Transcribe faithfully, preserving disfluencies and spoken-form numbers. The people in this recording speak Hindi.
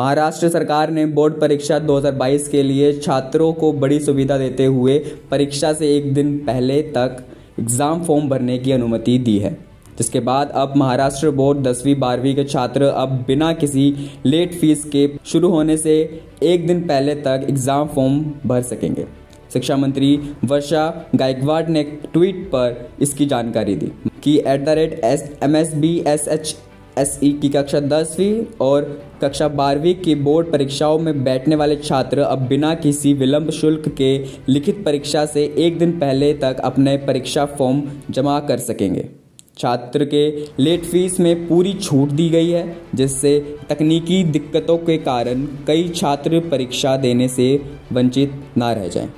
महाराष्ट्र सरकार ने बोर्ड परीक्षा दो हज़ार बाईस के लिए छात्रों को बड़ी सुविधा देते हुए परीक्षा से एक दिन पहले तक एग्ज़ाम फॉर्म भरने की अनुमति दी है, जिसके बाद अब महाराष्ट्र बोर्ड दसवीं बारहवीं के छात्र अब बिना किसी लेट फीस के शुरू होने से एक दिन पहले तक एग्ज़ाम फॉर्म भर सकेंगे। शिक्षा मंत्री वर्षा गायकवाड़ ने ट्वीट पर इसकी जानकारी दी कि at the rate S M S B S H S E की कक्षा दसवीं और कक्षा बारहवीं की बोर्ड परीक्षाओं में बैठने वाले छात्र अब बिना किसी विलंब शुल्क के लिखित परीक्षा से एक दिन पहले तक अपने परीक्षा फॉर्म जमा कर सकेंगे। छात्र के लेट फीस में पूरी छूट दी गई है, जिससे तकनीकी दिक्कतों के कारण कई छात्र परीक्षा देने से वंचित ना रह जाएं।